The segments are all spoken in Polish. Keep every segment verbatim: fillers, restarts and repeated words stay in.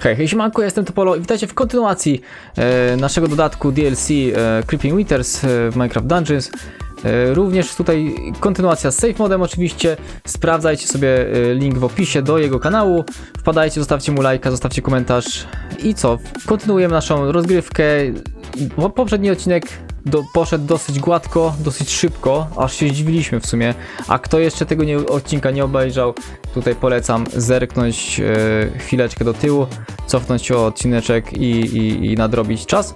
Hej, hej, siemanko, ja jestem Topolo i witajcie w kontynuacji e, naszego dodatku D L C e, Creeping Winters e, w Minecraft Dungeons. E, również tutaj kontynuacja z Safe Modem oczywiście. Sprawdzajcie sobie e, link w opisie do jego kanału. Wpadajcie, zostawcie mu lajka, zostawcie komentarz. I co? Kontynuujemy naszą rozgrywkę. Poprzedni odcinek do, poszedł dosyć gładko, dosyć szybko, aż się zdziwiliśmy w sumie. A kto jeszcze tego nie, odcinka nie obejrzał, tutaj polecam zerknąć e, chwileczkę do tyłu, cofnąć się o odcineczek i, i, i nadrobić czas.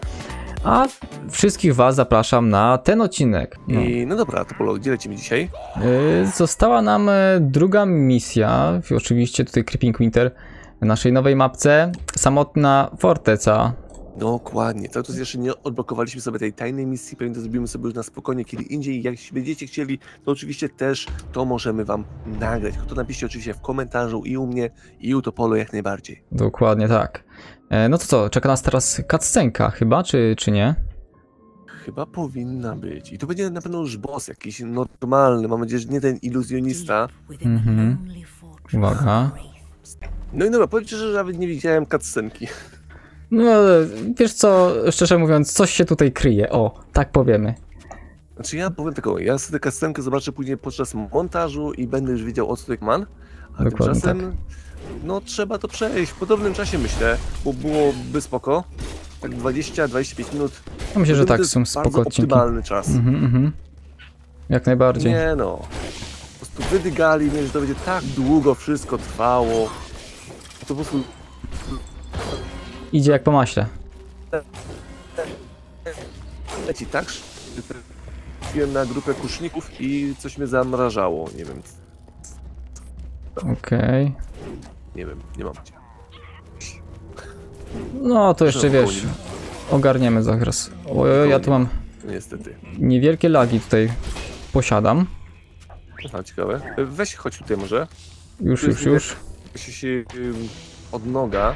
A wszystkich was zapraszam na ten odcinek. No, I, no dobra, Topolo, gdzie lecimy dzisiaj? E, została nam e, druga misja, oczywiście tutaj Creeping Winter, w naszej nowej mapce, Samotna Forteca. Dokładnie, cały czas jeszcze nie odblokowaliśmy sobie tej tajnej misji, pewnie to zrobimy sobie już na spokojnie kiedy indziej. Jak będziecie chcieli, to oczywiście też to możemy wam nagrać. To napiszcie oczywiście w komentarzu i u mnie, i u Topolo jak najbardziej. Dokładnie tak. E, no to co, czeka nas teraz cutscenka chyba, czy, czy nie? Chyba powinna być. I to będzie na pewno już boss jakiś normalny, mam nadzieję, że nie ten iluzjonista. Mhm. Uwaga. No i dobra, powiem szczerze, że nawet nie widziałem cutscenki. No, wiesz co, szczerze mówiąc, coś się tutaj kryje, o, tak powiemy. Znaczy ja powiem taką, ja sobie kascenkę zobaczę później podczas montażu i będę już wiedział, o co tutaj mam. A dokładnie tymczasem, tak. No trzeba to przejść, w podobnym czasie myślę, bo byłoby spoko, tak dwadzieścia do dwudziestu pięciu minut. Ja myślę, że tak, są spoko odcinki. Optymalny czas. Mhm, mhm. Jak najbardziej. Nie no, po prostu wydygali mnie, że to będzie tak długo wszystko trwało, to po prostu... Idzie jak po maśle. Leci tak, trafiłem na grupę kuszników i coś mnie zamrażało, nie wiem. Okej. Okay. Nie wiem, nie mam cię. No to jeszcze wiesz, ogarniemy zaraz. Ojoj, ja tu mam niestety niewielkie lagi tutaj posiadam. Aha, ciekawe. Weź chodź tutaj może. Już, już, już. Jeśli się odnoga.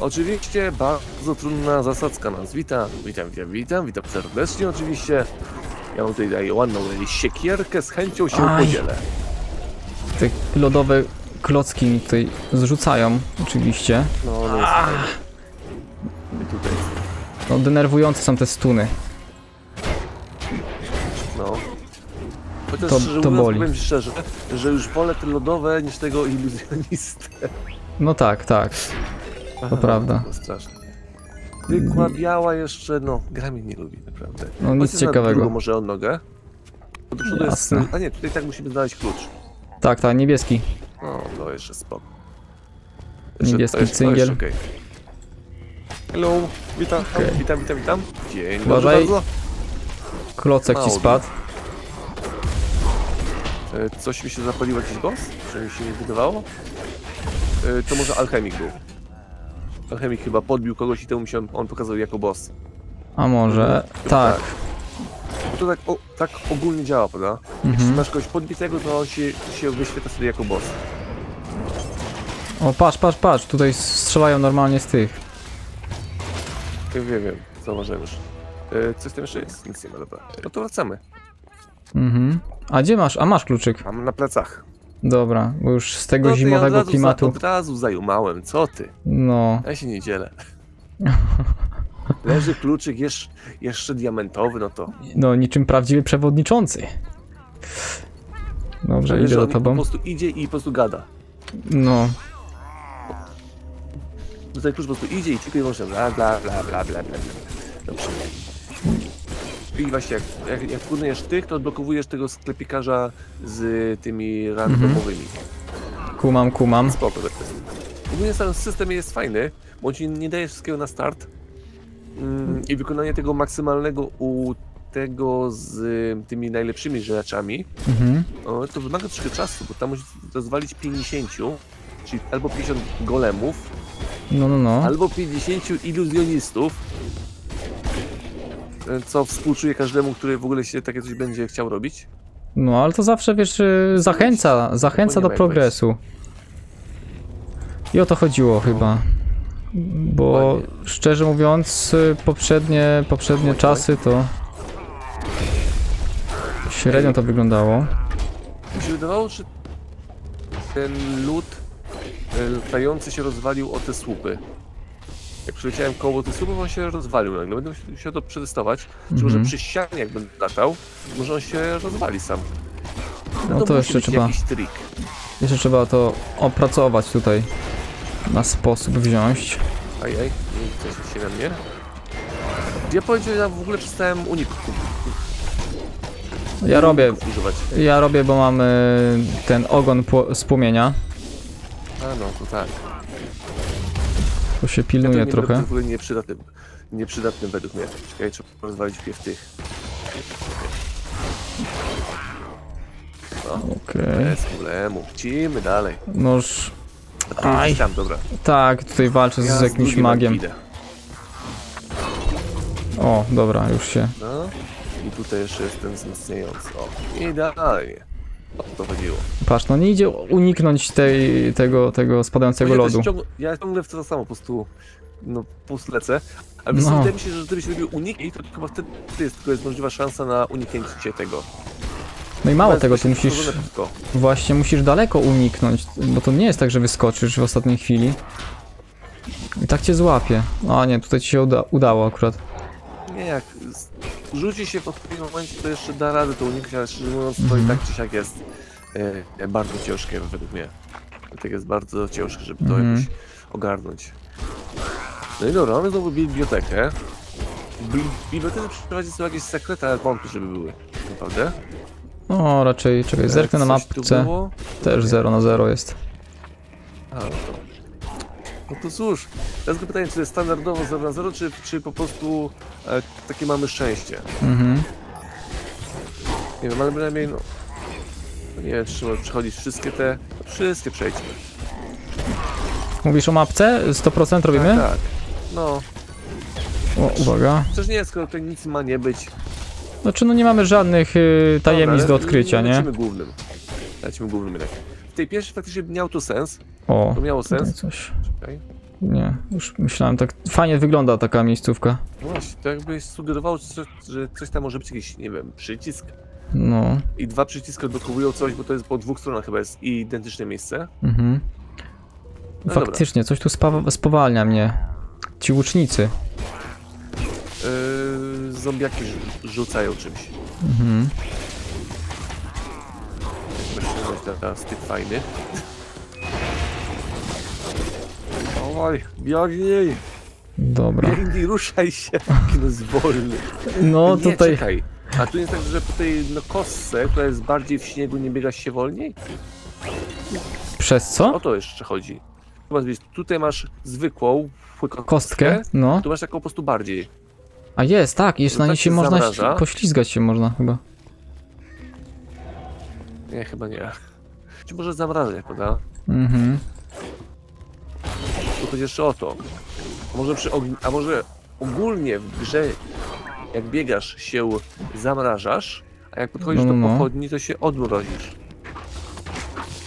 Oczywiście bardzo trudna zasadzka nas wita, witam, witam, witam, witam serdecznie oczywiście. Ja mam tutaj daję ładną siekierkę, z chęcią się Aj. podzielę. Te lodowe klocki mi tutaj zrzucają, oczywiście. No, no jest tutaj. No denerwujące są te stuny. No. Chociaż to, szczerze, to boli. Powiem szczerze, że już wolę te lodowe niż tego iluzjonistę. No tak, tak. To aha, prawda. To straszne. Zwykła biała jeszcze, no, gra mnie nie lubi, naprawdę. No nic Chodźcie ciekawego. Może o nogę? Bo do przodu jest... A nie, tutaj tak musimy znaleźć klucz. Tak, tak, niebieski. No, to jeszcze spoko. Niebieski jeszcze, cyngiel. Jeszcze, okay. Hello, witam, okay. witam, witam, witam. Dzień dobry. Klocek Mało ci spadł. E, coś mi się zapaliło, jakiś boss? Czy mi się nie wydawało? E, to może alchemik był. Alchemik chyba podbił kogoś i temu mi się on, on pokazał jako boss. A może? Chyba tak. tak. To tak, o, tak ogólnie działa, prawda? Mhm. Jeśli masz kogoś podbitego, to on się, się wyświetla sobie jako boss. O, patrz, patrz, patrz. Tutaj strzelają normalnie z tych. Ja wiem, wiem. Zauważyłem już. E, coś tam jeszcze jest? Nic nie ma, dobra. No to wracamy. Mhm. A gdzie masz? A masz kluczyk? Mam na plecach. Dobra, bo już z tego no, zimowego ja od razu, klimatu... od razu zajumałem, co ty? No... Ja się nie dzielę. Leży kluczyk jeszcze, jeszcze diamentowy, no to... No, niczym prawdziwy przewodniczący. Dobrze, Prawie, idę za tobą. Po prostu idzie i po prostu gada. No... Tutaj klucz po prostu idzie i tylko i wyłącznie bla bla bla bla bla bla. Dobrze. I właśnie jak, jak, jak wkłoniesz tych, to odblokowujesz tego sklepikarza z tymi randomowymi. Mhm. Kumam, kumam. Spoko. Ogólnie sam system jest fajny, bo ci nie daje wszystkiego na start. Mm, I wykonanie tego maksymalnego u tego z tymi najlepszymi rzeczami, mhm. to wymaga troszkę czasu, bo tam musisz rozwalić pięćdziesiąt, czyli albo pięćdziesiąt golemów, no, no, no. albo pięćdziesiąt iluzjonistów. Co współczuje każdemu, który w ogóle się takie coś będzie chciał robić. No, ale to zawsze, wiesz, zachęca, zachęca do progresu. I o to chodziło chyba. Bo szczerze mówiąc, poprzednie, poprzednie czasy to... Średnio to wyglądało. Mi się wydawało, że ten lód latający się rozwalił o te słupy. Jak przyleciałem koło tych słupów, on się rozwalił. No będę musiał to przetestować. Mm-hmm. Czy może przy ścianie, jak będę latał, może on się rozwali sam. No, no to, to jeszcze trzeba. Trik. Jeszcze trzeba to opracować tutaj. Na sposób wziąć. Ajaj, nie coś się na mnie. Ja powiedziałem, w ogóle przestałem uników. Ja robię. Używać. Ja robię, bo mam y, ten ogon z płomienia. A no, to tak. To się pilnuje ja trochę. To w ogóle nieprzydatny, nieprzydatny według mnie. Czekaj, trzeba rozwalić w tych. No, okay. Bez problemu. Lecimy dalej. Noż. Aj. Tam, dobra. Tak, tutaj walczę ja z, z jakimś magiem. Idę. O, dobra, już się. No. I tutaj jeszcze jest ten wzmacniający. O, idealnie. O to chodziło. Patrz, no nie idzie uniknąć tej, tego, tego spadającego ja lodu. Ciągle, ja ciągle w to samo, po prostu, no, po prostu lecę. Ale no. Wydaje mi się, że gdybyś robił uniki, to chyba wtedy jest, tylko jest możliwa szansa na uniknięcie tego. No i mało no tego, ty musisz, właśnie musisz daleko uniknąć, bo to nie jest tak, że wyskoczysz w ostatniej chwili. I tak cię złapie. A nie, tutaj ci się uda udało akurat. Nie, jak rzuci się w odpowiednim momencie, to jeszcze da radę to uniknąć, ale szczerze mówiąc, to i tak czy siak jest e, bardzo ciężkie według mnie. Tak jest bardzo ciężkie, żeby to mm. jakoś ogarnąć. No i dobra, mamy znowu bibliotekę. W bibliotece przyprowadzi sobie jakieś sekrety, ale wątpię, żeby były, naprawdę. No raczej, czekaj, zerknę na mapce. Też zero na zero jest. A, no to cóż, teraz tylko pytanie, czy jest standardowo zero na zero, czy, czy po prostu e, takie mamy szczęście. Mhm. Nie wiem, ale bynajmniej, no... Nie wiem, czy może przechodzić wszystkie te... Wszystkie przejdźmy. Mówisz o mapce? sto procent robimy? Tak, tak. No... O, uwaga. Przecież nie, skoro tutaj nic ma nie być. Znaczy, no nie mamy żadnych y, tajemnic Dobra, do odkrycia, nie? Lecimy głównym. Lecimy głównym jednak. W tej pierwszej faktycznie miał to sens. O, to miało sens. Coś. Czekaj. Nie, już myślałem, tak fajnie wygląda taka miejscówka. Właśnie, to jakby sugerowało, że coś tam może być jakiś, nie wiem, przycisk. No. I dwa przyciski odblokowują coś, bo to jest po dwóch stronach chyba jest identyczne miejsce. Mhm. No faktycznie, dobra. Coś tu spowalnia mnie. Ci łucznicy. Yy, zombiaki rzucają czymś. Mhm. Z tych fajnych. Oj, biegnij! Dobra. Biegnij, ruszaj się! No zwolny. No nie, tutaj... Czekaj. A tu jest tak, że po tej no, kostce, która jest bardziej w śniegu, nie biega się wolniej? Przez co? O to jeszcze chodzi. Tutaj masz zwykłą kostkę, kostkę? No. Tu masz taką po prostu bardziej. A jest, tak, jeszcze na niej się można... Poślizgać się można chyba. Nie, chyba nie. Czy może zamrażać, prawda? Mhm. Tu chodzi jeszcze o to. A może, przy a może ogólnie w grze, jak biegasz, się zamrażasz, a jak podchodzisz no, no. do pochodni, to się odmrozisz.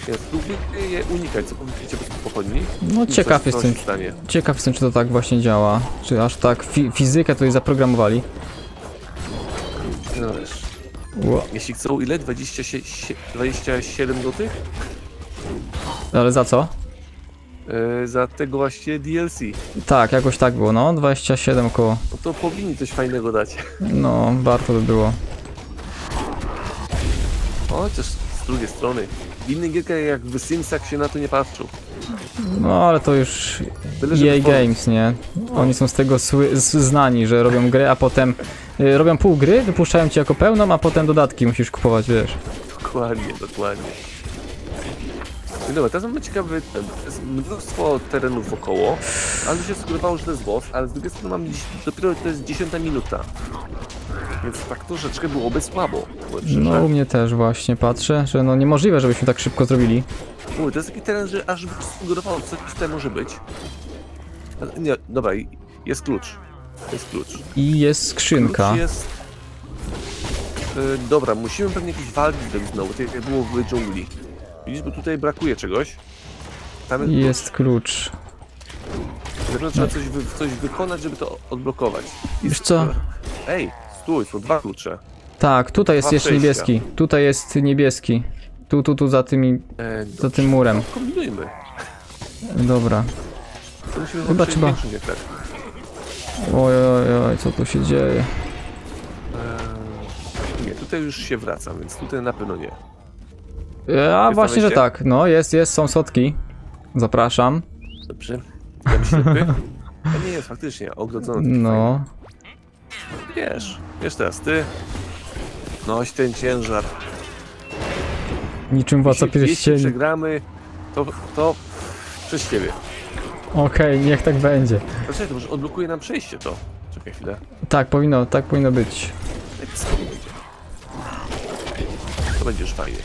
Więc próbuj je unikać, co mówicie po pochodni. No ciekaw jestem, ciekaw jestem, czy to tak właśnie działa. Czy aż tak fi fizykę tutaj zaprogramowali. No wiesz. Wow. Jeśli chcą ile? dwadzieścia siedem złotych? Ale za co? Yy, za tego właśnie D L C. Tak, jakoś tak było, no dwadzieścia siedem około. No to powinni coś fajnego dać. No, warto by było. O, też z drugiej strony. Inny gierka jak w Simsach się na to nie patrzył. No, ale to już E A Games, nie? Oni są z tego znani, że robią gry, a potem... Y, robią pół gry, wypuszczają cię jako pełną, a potem dodatki musisz kupować, wiesz. Dokładnie, dokładnie. No dobra, teraz mamy ciekawy... Jest mnóstwo terenów wokoło, ale mi się sugerowało, że to jest boss, ale z drugiej strony mamy dziś, dopiero to jest dziesiąta minuta. Więc tak troszeczkę byłoby słabo. No u mnie też właśnie patrzę, że no niemożliwe, żebyśmy tak szybko zrobili. Uj, to jest taki teren, że aż sugerowało, co tutaj może być. Nie, dobra, jest klucz. Jest klucz. I jest skrzynka. Klucz jest... Yy, dobra, musimy pewnie jakieś walki zrobić znowu, tak jak było w dżungli. Widzisz, bo tutaj brakuje czegoś. Tam jest, jest klucz. Klucz. Trzeba coś, wy coś wykonać, żeby to odblokować. Jest... Wiesz co? Ej, stój, są dwa klucze. Tak, tutaj jest jeszcze niebieski. Tutaj jest niebieski. Tu, tu, tu za tymi... E, za tym murem. Kombinujmy. Dobra. Chyba trzeba... Oj, oj, oj, co tu się dzieje? Eee, nie, tutaj już się wracam, więc tutaj na pewno nie. Eee, a właśnie, że tak. No, jest, jest, są sotki. Zapraszam. Dobrze. To nie jest faktycznie ogrodzony. No. Fajny. Wiesz, wiesz teraz, ty. Noś ten ciężar. Niczym władca pierścieni. Jeśli przegramy, to, to przez ciebie. Okej, okay, niech tak będzie. Znaczy, to może odblokuje nam przejście to. Czekaj chwilę. Tak, powinno, tak powinno być. To będzie już fajnie.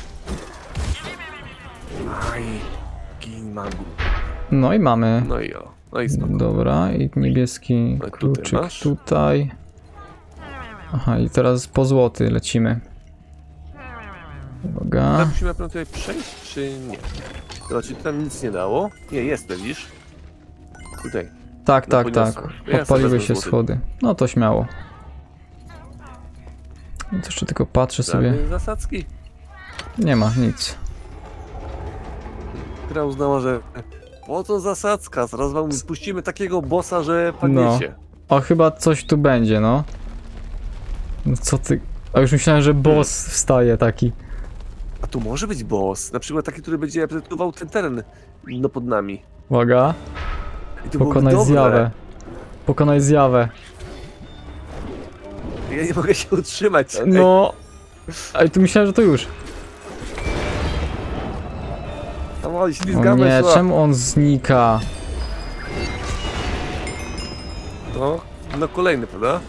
No i mamy. No i o. No i spoko. Dobra, i niebieski tak, kluczyk tutaj, tutaj. Aha, i teraz po złoty lecimy. Uwaga. Tak, musimy na pewno tutaj przejść, czy nie? Zobaczcie, tam nic nie dało. Nie, jest, widzisz? Tutaj. Tak, tak, tak. Podpaliły się schody. No to śmiało. Więc jeszcze tylko patrzę sobie. Zasadzki? Nie ma, nic. Gra uznała, że po co zasadzka? Zaraz wam puścimy takiego bossa, że padniecie. No. O, chyba coś tu będzie, no. No co ty... A już myślałem, że boss wstaje taki. A tu może być boss. Na przykład taki, który będzie reprezentował ten teren no pod nami. Uwaga. Pokonaj zjawę. Pokonaj zjawę. Ja nie mogę się utrzymać. No. Ale tu myślałem, że to już. O nie, czemu on znika? No, no kolejny, prawda?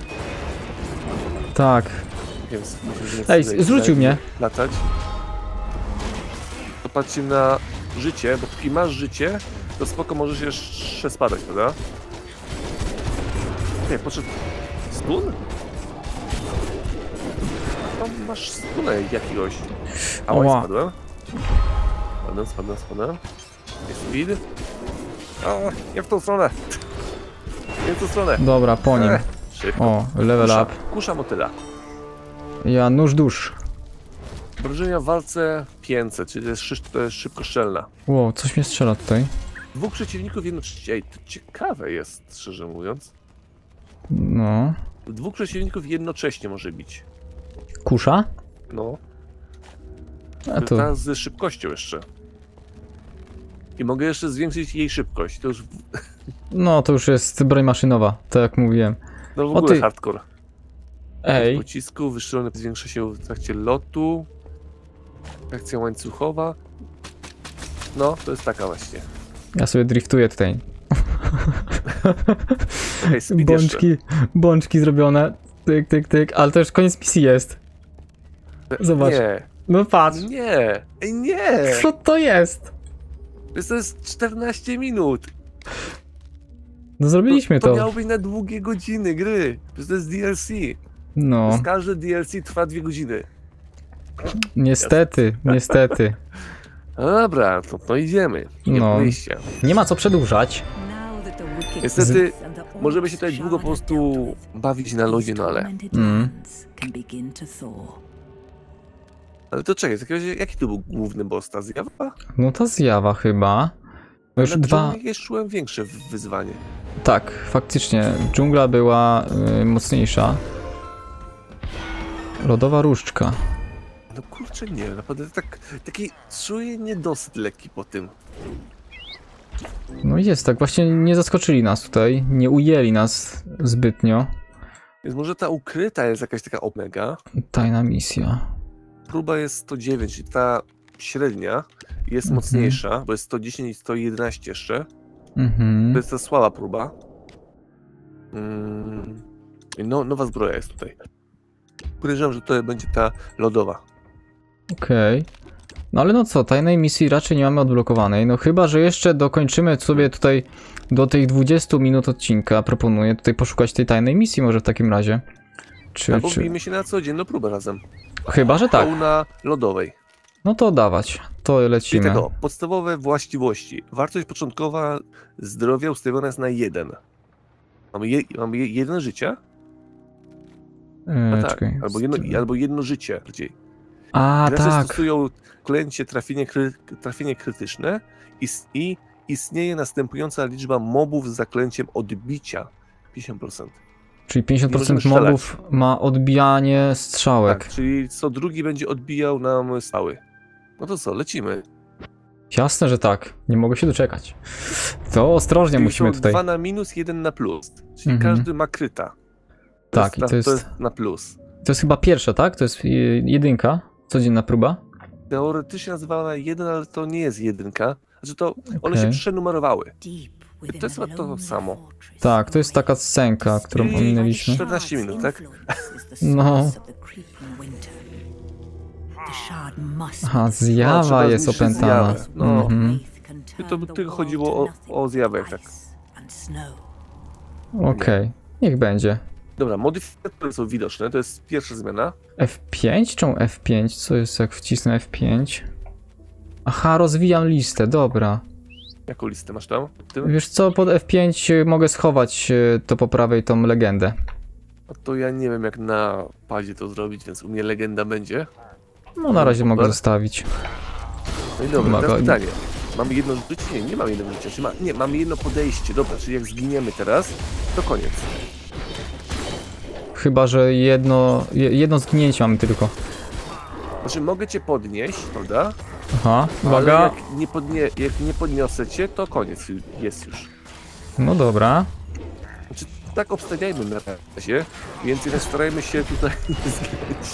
Tak. Ej, zrzucił mnie. Latać. To patrzcie na życie, bo póki masz życie, to spoko możesz jeszcze spadać, prawda? Nie, poszedł... Stun? Tam masz stunę jakiegoś. A oj, spadłem. Spadam, spadam, spadam. Jest speed. O, nie w tą stronę. Nie w tą stronę. Dobra, po nim. Szybko. O, level kusza, up. Kusza motyla. Ja nóż dusz. Obrażenia w walce pięćset, czyli jest szy to jest szybko strzelna. Ło, wow, coś mnie strzela tutaj. Dwóch przeciwników jednocześnie. Ej, to ciekawe jest, szczerze mówiąc. No. Dwóch przeciwników jednocześnie może bić. Kusza? No. A to... Ta z szybkością jeszcze. I mogę jeszcze zwiększyć jej szybkość. To już... No, to już jest broń maszynowa, tak jak mówiłem. No w ogóle ty... hardcore. Ej. Pocisku wystrzelony zwiększa się w trakcie lotu. Reakcja łańcuchowa. No, to jest taka właśnie. Ja sobie driftuję tutaj. Hej, bączki, bączki zrobione. Tyk, tyk, tyk. Ale to już koniec misji jest. Zobacz. Nie. No patrz. Nie. Nie. Co to jest? To jest czternaście minut. No zrobiliśmy to. To, to miało być na długie godziny gry. To jest D L C. No. Każde D L C trwa dwie godziny. Niestety, niestety. No dobra, to, to idziemy. Nie, no. Nie ma co przedłużać. Niestety, Z... możemy się tutaj długo po prostu bawić na lodzie, no ale... Mm. Ale to czekaj, w takim razie, jaki to był główny boss? Ta zjawa? No ta zjawa chyba. No już dwa... Jest szłem większe wyzwanie. Tak, faktycznie. Dżungla była y, mocniejsza. Lodowa różdżka. No kurczę nie, naprawdę tak, taki czuję niedosyt lekki po tym. No jest tak, właśnie nie zaskoczyli nas tutaj, nie ujęli nas zbytnio. Więc może ta ukryta jest jakaś taka omega? Tajna misja. Próba jest sto dziewięć, ta średnia jest mhm. mocniejsza, bo jest sto dziesięć i sto jedenaście jeszcze. Mhm. To jest ta słaba próba. Mm. No, nowa zbroja jest tutaj. Podejrzewam, że to będzie ta lodowa. Okej. Okay. No ale no co, tajnej misji raczej nie mamy odblokowanej. No chyba, że jeszcze dokończymy sobie tutaj do tych dwudziestu minut odcinka. Proponuję tutaj poszukać tej tajnej misji może w takim razie. Czy, czy... Bijmy się na codzienną próbę razem. Chyba, że tak. Pełna lodowej. No to dawać, to lecimy. I tego, podstawowe właściwości. Wartość początkowa zdrowia ustawiona jest na jeden. Mamy, je, mamy jeden życia. Eee, tak, czekaj, albo, jedno, albo jedno życie bardziej. A, teraz tak. Stosują klęcie, trafienie, kry, trafienie krytyczne i, i istnieje następująca liczba mobów z zaklęciem odbicia pięćdziesiąt procent. Czyli pięćdziesiąt procent mobów ma odbijanie strzałek. Tak, czyli co drugi będzie odbijał nam stały. No to co, lecimy. Jasne, że tak. Nie mogę się doczekać. To ostrożnie czyli musimy tutaj. dwa na minus, jeden na plus. Czyli mhm. każdy ma kryta. To tak, jest na, i to jest... to jest na plus. To jest chyba pierwsza, tak? To jest jedynka, codzienna próba. Teoretycznie nazywana jeden, ale to nie jest jedynka. Znaczy to one okay. się przenumerowały. To jest to samo. Tak, to jest taka scenka, którą pominęliśmy. czternaście minut, tak? No. Aha, zjawa no, jest opętana. No. Mm-hmm. To by tylko chodziło o, o zjawę, tak. Okej, okay. niech będzie. Dobra, modyfikatory są widoczne, to jest pierwsza zmiana. F pięć? Czemu F pięć? Co jest jak wcisnę F pięć? Aha, rozwijam listę, dobra. Jaką listę masz tam? Tym? Wiesz co, pod F pięć mogę schować to po prawej tą legendę. A to ja nie wiem jak na padzie to zrobić, więc u mnie legenda będzie. No na razie mogę zostawić. No i dobra, teraz pytanie. Mamy jedno życie? Nie, nie mam jednego życia. Czy ma... Nie, mamy jedno podejście. Dobra, czyli jak zginiemy teraz, to koniec. Chyba, że jedno, jedno zginięcie mamy tylko. Znaczy mogę cię podnieść, prawda? Aha, uwaga. Ale jak, nie podnie, jak nie podniosę cię, to koniec jest już. No dobra. Znaczy, tak obstawiajmy na razie, więc starajmy się tutaj nie zginąć.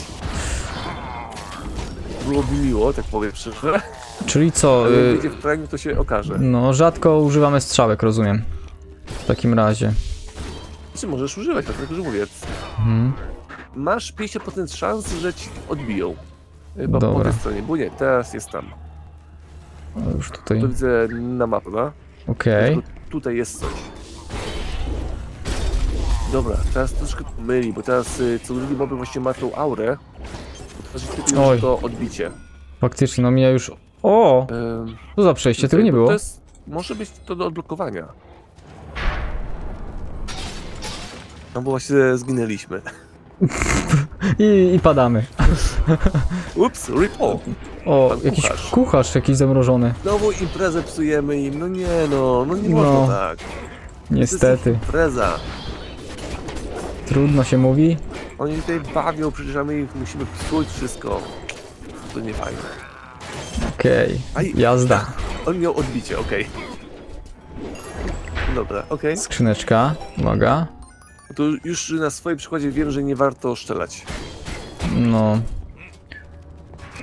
Byłoby miło, tak powiem szczerze. Czyli co? Ale jak będzie w praniu, to się okaże. No, rzadko używamy strzałek, rozumiem. W takim razie. Czy możesz używać, tak jak już mówię. Hmm. Masz pięćdziesiąt procent szans, że ci odbiją. Chyba Dobra. po tej stronie, bo nie, teraz jest tam. No już tutaj. To widzę na mapę, no? Okej. Okay. Tutaj jest coś. Dobra, teraz troszkę myli, bo teraz y, co drugi moby właśnie ma tą aurę. Oj. To odbicie. Faktycznie, no mija już... O! Ym... Co za przejście, tego nie było. To jest... Może być to do odblokowania. No bo właśnie zginęliśmy. I, i padamy. Ups, report. O, pan jakiś kucharz. kucharz jakiś zamrożony. Znowu imprezę psujemy im, no nie no, no nie no. można tak. Niestety. To jest impreza. Trudno się mówi. Oni tutaj bawią, przecież my ich musimy psuć wszystko. To nie fajne. Okej, okay. jazda. On miał odbicie, okej. Okay. Dobra, okej. Okay. Skrzyneczka, uwaga. To już na swoim przykładzie wiem, że nie warto strzelać. No.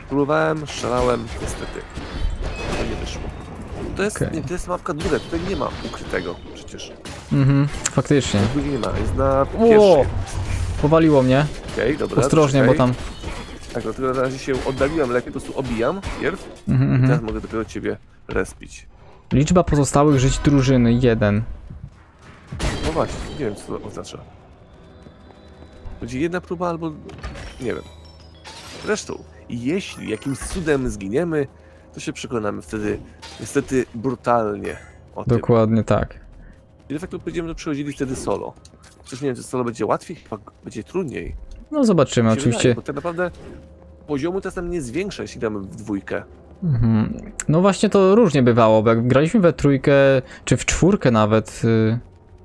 Próbowałem, strzelałem, niestety. To nie wyszło. To jest, okay. nie, to jest mapka druga, tutaj nie ma ukrytego przecież. Mhm, faktycznie. Drugi nie ma, jest na pierwszej. Powaliło mnie. Okej, okay, dobra. Ostrożnie, czekaj. bo tam... Tak, dlatego na razie się oddaliłem lekko, po prostu obijam pierw. Mhm, I teraz mogę dopiero ciebie respić. Liczba pozostałych żyć drużyny, jeden. No właśnie, nie wiem co to oznacza. Będzie jedna próba albo... nie wiem. Zresztą, jeśli jakimś cudem zginiemy, to się przekonamy wtedy niestety brutalnie o tym. Dokładnie tak. I de facto będziemy przechodzili wtedy solo. Przecież nie wiem, czy solo będzie łatwiej, chyba będzie trudniej. No zobaczymy oczywiście. Wydaje, bo tak naprawdę poziomu czasem nie zwiększa, jeśli damy w dwójkę. Mhm. No właśnie to różnie bywało, bo jak graliśmy we trójkę, czy w czwórkę nawet... Yy...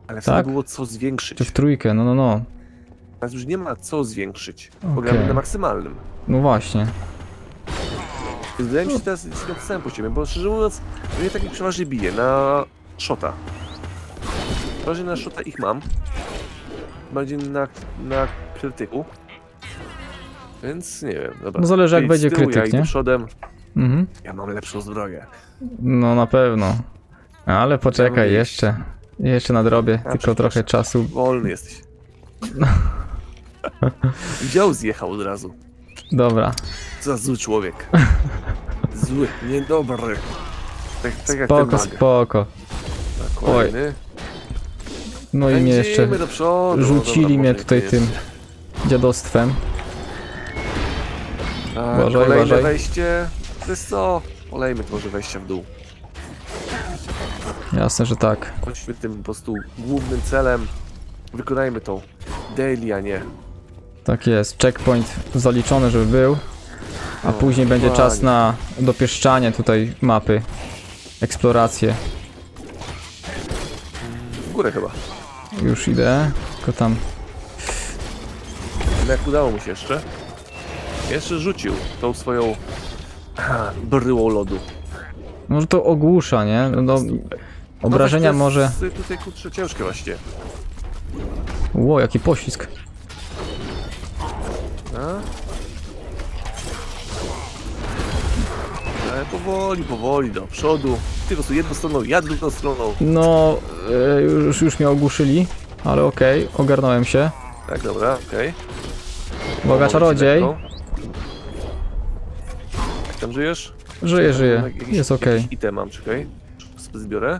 Ale wtedy tak? było co zwiększyć. Czy w trójkę, no no no. Teraz już nie ma co zwiększyć, okay. bo gramy na maksymalnym. No właśnie. Wydaje mi się, że teraz jest na całym poziomie, bo szczerze mówiąc, mnie takich przeważnie bije na shota. Przeważnie na shota ich mam. Bardziej na, na krytyku. Więc nie wiem, dobra. No zależy jak będzie krytyk, ja nie? Idę przodem. Mhm. Ja mam lepszą zbroję. No na pewno. Ale poczekaj ja jeszcze. Jeszcze nadrobię, A, tylko trochę czasu. Wolny jesteś. Wziął, zjechał od razu. Dobra. Co za zły człowiek. Zły, niedobry. Tak, tak jak spoko, spoko. Tak, Oj. No i mnie jeszcze rzucili no, dobra, mnie tutaj tym dziadostwem. A, uważaj, kolejne uważaj. wejście. To jest co? Olejmy może wejścia w dół. Jasne, że tak. Chodźmy tym po prostu głównym celem. Wykonajmy tą daily, a nie. Tak jest, checkpoint zaliczony, żeby był. A no, później będzie czas na dopieszczanie tutaj mapy. Eksplorację. w górę chyba. Już idę, tylko tam. Jak udało mu się jeszcze? Jeszcze rzucił tą swoją bryłą lodu. Może to ogłusza, nie? No, obrażenia no, może... To jest tutaj kurczę ciężkie właśnie. Ło, jaki poślizg. A? Ale powoli, powoli, do przodu. Ty po prostu jedną stroną, ja drugą stroną. No, już, już mnie ogłuszyli, ale okej, okay, ogarnąłem się. Tak, dobra, okej. Okay. Uwaga, czarodziej. Jak tam żyjesz? Żyję, żyję. Jakiś, jest okej. Okay. I te mam, czekaj. Zbiorę.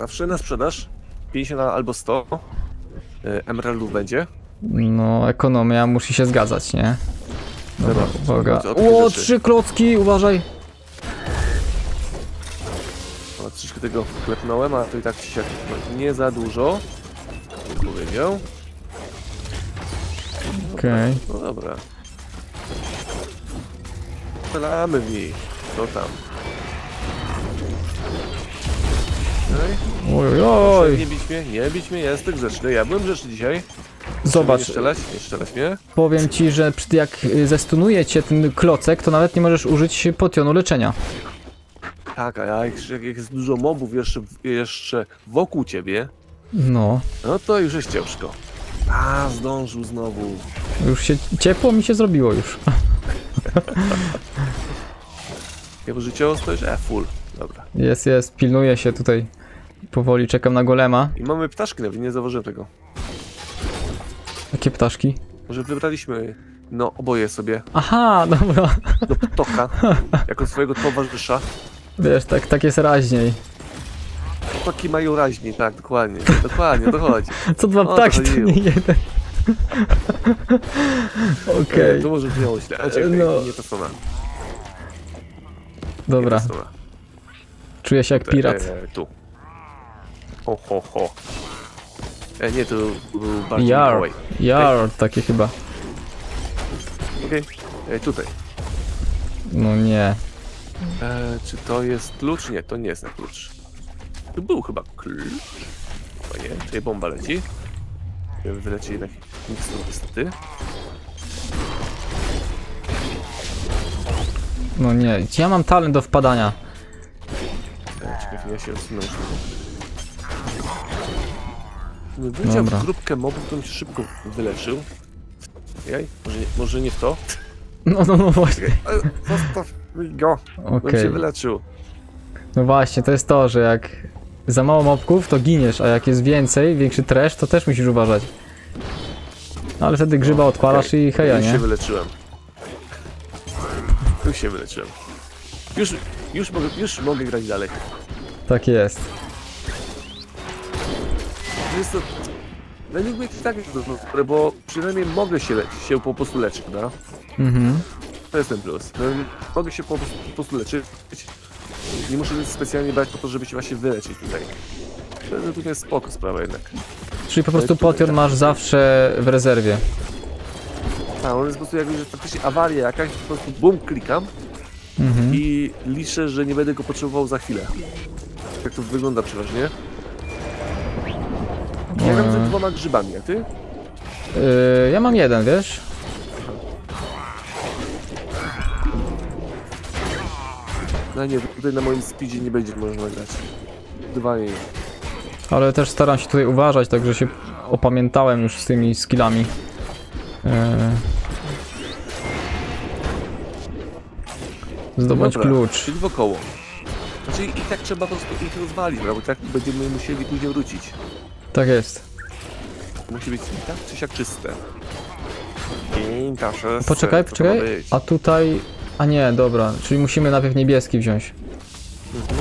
Zawsze na sprzedaż. pięćdziesiąt albo sto. Emeraldów będzie. No, ekonomia musi się zgadzać, nie? Dobra, uwaga. O, trzy klocki, uważaj. O, troszeczkę tego klepnąłem, a to i tak się nie za dużo. Nie powiedział. Okej. Okay. No dobra. Strzelamy w niej. Co tam? Okay. Oj, oj. Proszę, nie bić mnie, nie bić mnie, ja jestem grzeczny. Ja byłem grzeczny dzisiaj. Zobacz. Nie strzelać, nie strzelać mnie. Powiem ci, że jak zestunuje cię ten klocek, to nawet nie możesz użyć potionu leczenia. Tak, a jak, jak jest dużo mobów jeszcze, jeszcze wokół ciebie. No. No to już jest ciężko. A, zdążył znowu. Już się ciepło mi się zrobiło już. Jego życiowo stoisz? E, full. Dobra. Jest, jest, pilnuję się tutaj. Powoli czekam na golema. I mamy ptaszki, nawet nie zauważyłem tego. Jakie ptaszki? Może wybraliśmy, no oboje sobie. Aha, dobra. Do ptoka, jako swojego towarzysza. Wiesz, tak, tak jest raźniej. Ptaki mają raźniej, tak, dokładnie, dokładnie, dochodzi. Co dwa ptaki, to nie jeden. Okej. Okay. To może brzmiało źle, ale czekaj, no. nie to strona. Dobra. Nie to Czuję się jak Te, pirat. E, tu. Ho, ho, ho. E, nie, to był bardziej Jar, jar takie chyba. Okej, okay. tutaj. No nie. E, czy to jest klucz? Nie, to nie jest na klucz. To był chyba klucz. O nie, tutaj bomba leci. Wyleci jednak nic niestety. No nie, ja mam talent do wpadania. Czekaj, ja się rozsunę. Wyleciał w grupkę mobu, którym się szybko wyleczył. Jaj, może, może nie w to? No, no, no właśnie. Zostaw go, okay. bym się wyleczył. No właśnie, to jest to, że jak za mało mobków, to giniesz, a jak jest więcej, większy trash, to też musisz uważać. Ale wtedy grzyba no, odpalasz okay. i heja, nie? Już się wyleczyłem. Już się wyleczyłem. Już, już, mogę, już mogę grać dalej. Tak jest. Jest to... Dla nich jest tak, bo przynajmniej mogę się, się po prostu leczyć, prawda? Mhm. To jest ten plus. Mogę się po prostu leczyć. Nie muszę nic specjalnie brać po to, żeby się właśnie wyleczyć tutaj. To jest tutaj spoko sprawa jednak. Czyli po prostu potion masz zawsze w rezerwie. Tak, on jest po prostu jak widzę, że faktycznie awaria jakaś, po prostu bum, klikam mhm. i liczę, że nie będę go potrzebował za chwilę. Tak to wygląda przeważnie. Ja mam ze dwoma grzybami, a ty? Yy, ja mam jeden, wiesz? No nie, tutaj na moim speedzie nie będzie można grać. Dwa nie. Ale też staram się tutaj uważać, także się opamiętałem już z tymi skillami. Yy. Zdobądź Dobra, klucz. Czyli wokoło. Znaczy i tak trzeba po prostu ich rozwalić, bo tak będziemy musieli później wrócić. Tak jest. Musi być tak czy siak czyste. Poczekaj, poczekaj. A tutaj... A nie, dobra. Czyli musimy najpierw niebieski wziąć. Mhm.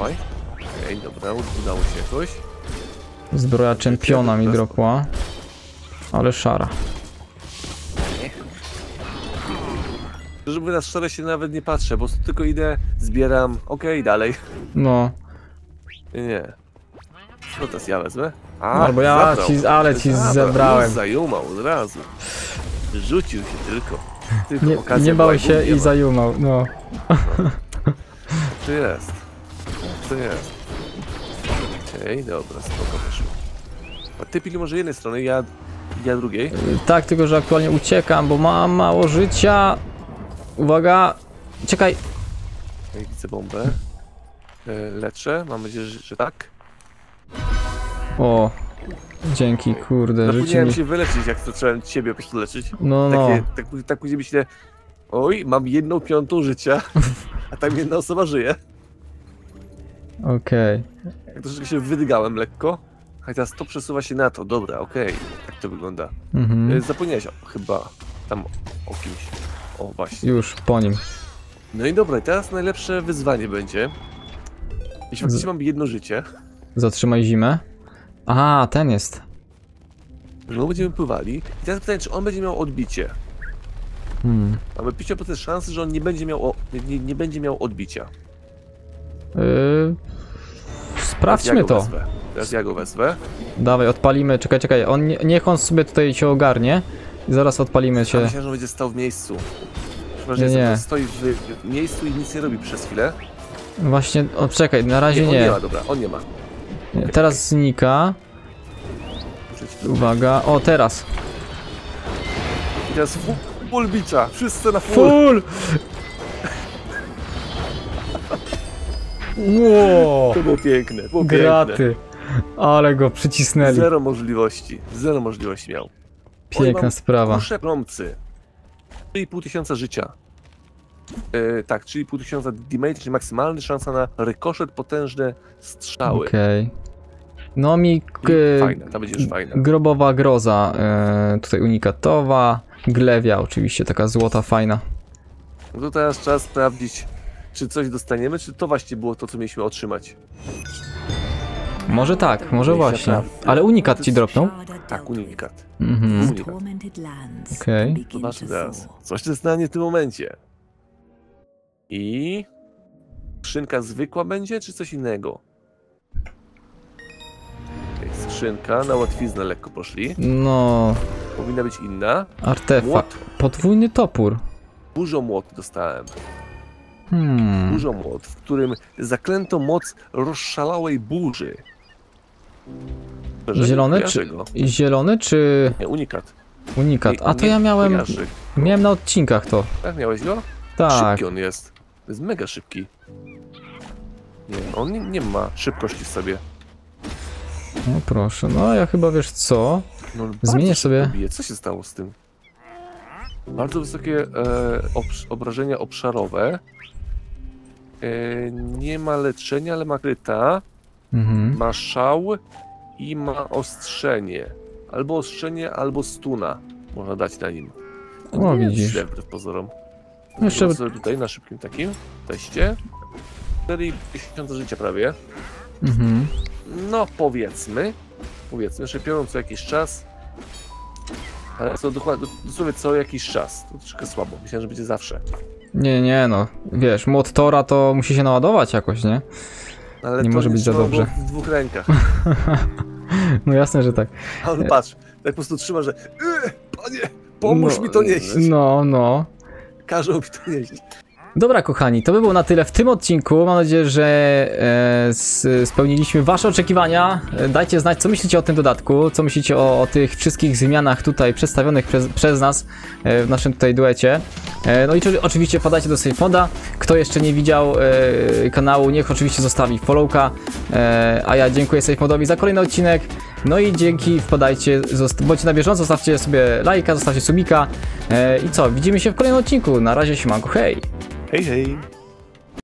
Okej, okay, dobra. Udało się jakoś. Zbroja czempiona mi dropła. Ale szara. Żeby na szare się nawet nie patrzę, bo tylko idę, zbieram, okej, okay, dalej. No. Nie. No teraz ja wezmę. A, Albo ja zabrał. ci, ale ci zabrał. zebrałem. Zajumał od razu. Rzucił się tylko. tylko nie okazja nie bał się i zajumał, no. no. Czy jest? to jest. Okej, dobra, spoko wyszło. A ty pili może jednej strony, ja, ja drugiej. Tak, tylko że aktualnie uciekam, bo mam mało życia. Uwaga, uciekaj. Ja widzę bombę. Leczę, mam nadzieję, że tak. O, dzięki, kurde. Zapomniałem mi... się wyleczyć, jak zacząłem ciebie po prostu leczyć. No, Takie, no. Tak, tak później myślę, oj, mam jedną piątą życia, a tam jedna osoba żyje. Okej. Okay. Troszeczkę się wydygałem lekko, a teraz to przesuwa się na to, dobra, okej, okay. Tak to wygląda. Mhm. Zapomniałeś chyba tam o kimś. O, właśnie. Już, po nim. No i dobra, teraz najlepsze wyzwanie będzie. Jeśli faktycznie mam jedno życie. Zatrzymaj zimę. Aha, ten jest. No będziemy pływali. I teraz pytanie, czy on będzie miał odbicie. Hmm. Mamy pięćdziesiąt procent szansy, że on nie będzie miał, o... nie, nie będzie miał odbicia. Yy... Sprawdźmy ja to. Teraz ja go wezwę. Dawaj, odpalimy. Czekaj, czekaj. On, niech on sobie tutaj się ogarnie. I zaraz odpalimy się. Ja myślę, że on będzie stał w miejscu. Chyba, że nie, nie. Stoi w, w miejscu i nic nie robi przez chwilę. Właśnie, o, czekaj, na razie nie. On nie, nie ma, dobra, on nie ma. Nie, teraz znika. Uwaga, o teraz. I teraz full, full bicza, wszyscy na full. Full! Wow. To było piękne, było graty. Piękne. Ale go przycisnęli. Zero możliwości, zero możliwości miał. Piękna Oj, sprawa. Muszę promcy. trzy i pół tysiąca życia. Yy, tak, czyli pół tysiąca damage, czyli maksymalna szansa na rykoszet, potężne strzały. Okej. Okay. No mi fajne, ta będzie już fajna. Grobowa groza, yy, tutaj unikatowa, glewia oczywiście, taka złota, fajna. No to teraz trzeba sprawdzić, czy coś dostaniemy, czy to właśnie było to, co mieliśmy otrzymać. Może tak, może właśnie. Naprawdę. Ale unikat ci dropnął? Tak, unikat. Mhm. Unikat. Okej. Okay. Zobaczmy teraz, coś się stanie w tym momencie. I... skrzynka zwykła będzie, czy coś innego? Okay, skrzynka, na łatwiznę lekko poszli. No... powinna być inna. Artefakt. Podwójny topór. Dużo młot dostałem. Hmm. Dużo młot, w którym zaklęto moc rozszalałej burzy. Zielony czy... Go. Zielony czy... Nie, unikat. Unikat. Nie, A to nie, ja miałem... Kojarzy. Miałem na odcinkach to. Tak, miałeś go? Tak. Szybki on jest. Jest mega szybki. Nie, on nie, nie ma szybkości w sobie. No proszę, no ja chyba wiesz co? No, zmienię sobie. Co się stało z tym? Bardzo wysokie e, obsz obrażenia obszarowe. E, nie ma leczenia, ale ma kryta. Mhm. Ma szał i ma ostrzenie. Albo ostrzenie, albo stuna. Można dać na nim. No widzisz. Wbrew pozorom. Jeszcze sobie tutaj na szybkim takim teście. cztery tysiące życia prawie. Mhm. No powiedzmy. Powiedzmy, że piorą co jakiś czas. Ale co dokładnie, dosłownie co jakiś czas. To troszkę słabo. Myślałem, że będzie zawsze. Nie, nie no. Wiesz, młot Tora to musi się naładować jakoś, nie? Ale nie może być za dobrze. W dwóch rękach. No jasne, że tak. A on patrz, tak po prostu trzyma, że yy, panie, pomóż no, mi to nieść. No, no. Dobra kochani, to by było na tyle w tym odcinku. Mam nadzieję, że e, spełniliśmy wasze oczekiwania. Dajcie znać, co myślicie o tym dodatku, co myślicie o, o tych wszystkich zmianach tutaj przedstawionych przez, przez nas e, w naszym tutaj duecie. E, no i czy, oczywiście wpadajcie do Safe Moda. Kto jeszcze nie widział e, kanału, niech oczywiście zostawi followka. E, a ja dziękuję Safe Modowi za kolejny odcinek. No i dzięki, wpadajcie, bądźcie na bieżąco, zostawcie sobie lajka, zostawcie subika. E, I co, widzimy się w kolejnym odcinku. Na razie, siemanko, hej! Hej, hej!